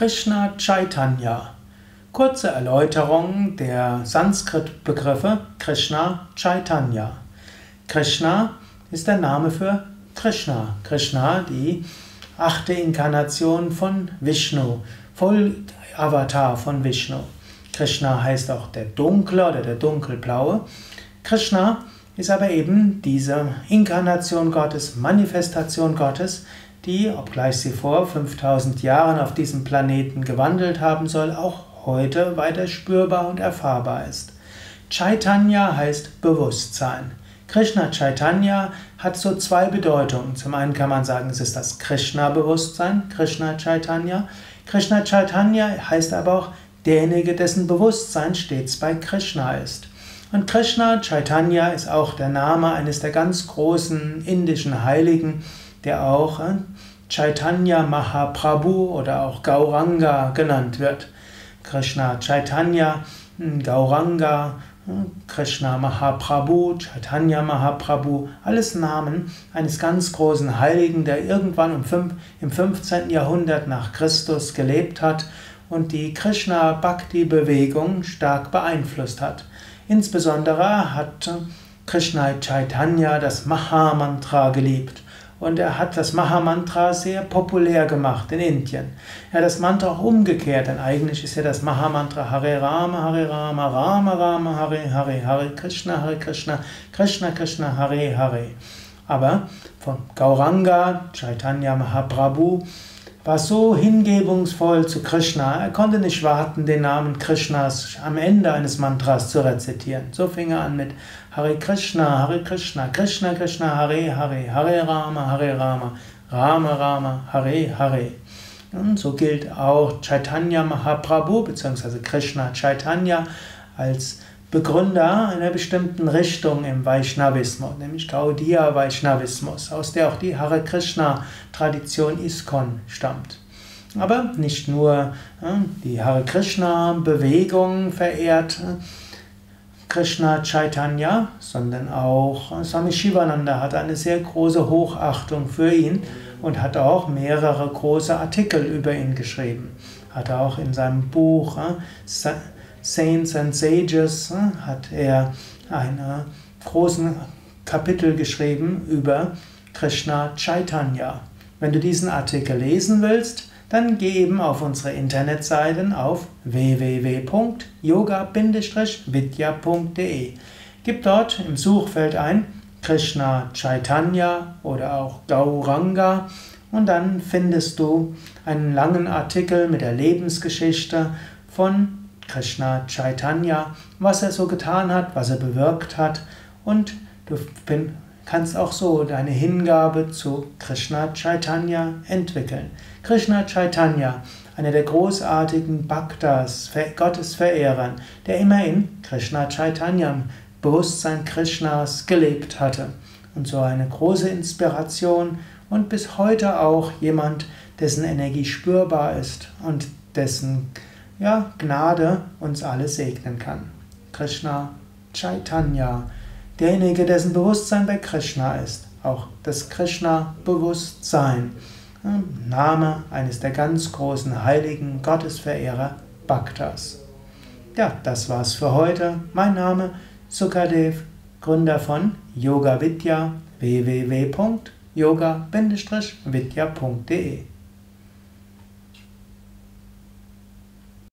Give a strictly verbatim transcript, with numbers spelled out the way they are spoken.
Krishna Chaitanya. Kurze Erläuterung der Sanskrit-Begriffe Krishna Chaitanya. Krishna ist der Name für Krishna. Krishna, die achte Inkarnation von Vishnu, Vollavatar von Vishnu. Krishna heißt auch der Dunkle oder der Dunkelblaue. Krishna ist aber eben diese Inkarnation Gottes, Manifestation Gottes, die, obgleich sie vor fünftausend Jahren auf diesem Planeten gewandelt haben soll, auch heute weiter spürbar und erfahrbar ist. Chaitanya heißt Bewusstsein. Krishna Chaitanya hat so zwei Bedeutungen. Zum einen kann man sagen, es ist das Krishna-Bewusstsein, Krishna Chaitanya. Krishna Chaitanya heißt aber auch derjenige, dessen Bewusstsein stets bei Krishna ist. Und Krishna Chaitanya ist auch der Name eines der ganz großen indischen Heiligen, der auch Chaitanya Mahaprabhu oder auch Gauranga genannt wird. Krishna Chaitanya, Gauranga, Krishna Mahaprabhu, Chaitanya Mahaprabhu, alles Namen eines ganz großen Heiligen, der irgendwann im fünfzehnten Jahrhundert nach Christus gelebt hat und die Krishna-Bhakti-Bewegung stark beeinflusst hat. Insbesondere hat Krishna Chaitanya das Mahamantra geliebt. Und er hat das Mahamantra sehr populär gemacht in Indien. Er hat das Mantra auch umgekehrt, denn eigentlich ist ja das Mahamantra Hare Rama, Hare Rama, Rama Rama, Hare Hare, Hare Krishna, Hare Krishna, Krishna Krishna, Hare Hare. Aber von Gauranga, Chaitanya Mahaprabhu, war so hingebungsvoll zu Krishna, er konnte nicht warten, den Namen Krishnas am Ende eines Mantras zu rezitieren. So fing er an mit Hare Krishna, Hare Krishna, Krishna Krishna, Hare Hare, Hare Rama, Hare Rama, Rama Rama, Hare Hare. Und so gilt auch Chaitanya Mahaprabhu bzw. Krishna Chaitanya als Begründer einer bestimmten Richtung im Vaishnavismus, nämlich Gaudiya-Vaishnavismus, aus der auch die Hare Krishna-Tradition Iskon stammt. Aber nicht nur die Hare Krishna-Bewegung verehrt Krishna Chaitanya, sondern auch Swami Sivananda hat eine sehr große Hochachtung für ihn und hat auch mehrere große Artikel über ihn geschrieben. Hat er auch in seinem Buch Saints and Sages hat er einen großen Kapitel geschrieben über Krishna Chaitanya. Wenn du diesen Artikel lesen willst, dann geh eben auf unsere Internetseiten auf w w w punkt yoga bindestrich vidya punkt de. Gib dort im Suchfeld ein Krishna Chaitanya oder auch Gauranga und dann findest du einen langen Artikel mit der Lebensgeschichte von Krishna Chaitanya, was er so getan hat, was er bewirkt hat, und du kannst auch so deine Hingabe zu Krishna Chaitanya entwickeln. Krishna Chaitanya, einer der großartigen Bhaktas, Gottesverehrern, der immer in Krishna Chaitanya, im Bewusstsein Krishnas, gelebt hatte. Und so eine große Inspiration und bis heute auch jemand, dessen Energie spürbar ist und dessen Ja, Gnade uns alle segnen kann. Krishna Chaitanya, derjenige, dessen Bewusstsein bei Krishna ist, auch das Krishna-Bewusstsein, Name eines der ganz großen heiligen Gottesverehrer Bhaktas. Ja, das war's für heute. Mein Name Sukadev, Gründer von Yoga Vidya, w w w punkt yoga bindestrich vidya punkt de.